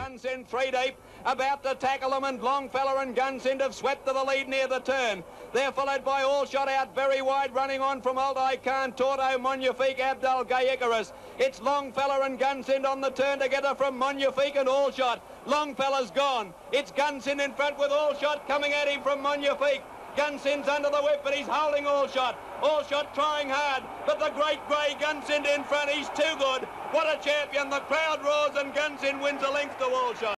Gunsynd three deep, about to tackle them, and Longfella and Gunsynd have swept to the lead near the turn. They're followed by Allshot out very wide, running on from old Ican, Torto, Monyafique, Abdul Gayekaris. It's Longfella and Gunsynd on the turn together from Monyafique and Allshot. Longfella's gone. It's Gunsynd in front with Allshot coming at him from Monyafique. Gunsind's under the whip, but he's holding Allshot. Allshot trying hard, but the great grey Gunsynd in front, he's too good. What a champion. The crowd roars and Gunsynd wins a length to Allshot.